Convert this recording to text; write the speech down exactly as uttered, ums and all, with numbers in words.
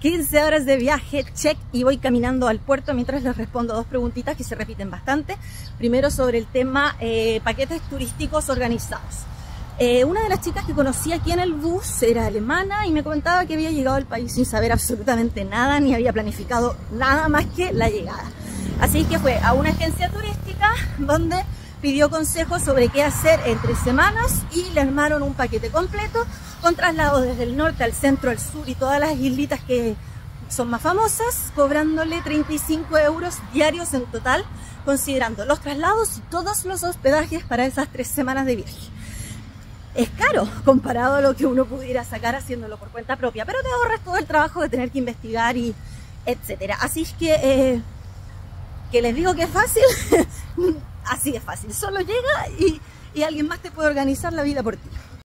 quince horas de viaje, check, y voy caminando al puerto mientras les respondo dos preguntitas que se repiten bastante. Primero, sobre el tema eh, paquetes turísticos organizados. Eh, una de las chicas que conocí aquí en el bus era alemana y me comentaba que había llegado al país sin saber absolutamente nada, ni había planificado nada más que la llegada. Así que fue a una agencia turística donde pidió consejos sobre qué hacer entre semanas y le armaron un paquete completo con traslados desde el norte al centro, al sur y todas las islitas que son más famosas, cobrándole treinta y cinco euros diarios en total, considerando los traslados y todos los hospedajes para esas tres semanas de viaje. Es caro comparado a lo que uno pudiera sacar haciéndolo por cuenta propia, pero te ahorras todo el trabajo de tener que investigar y etcétera. Así es que, eh, que les digo que es fácil, así es fácil. Solo llega y, y alguien más te puede organizar la vida por ti.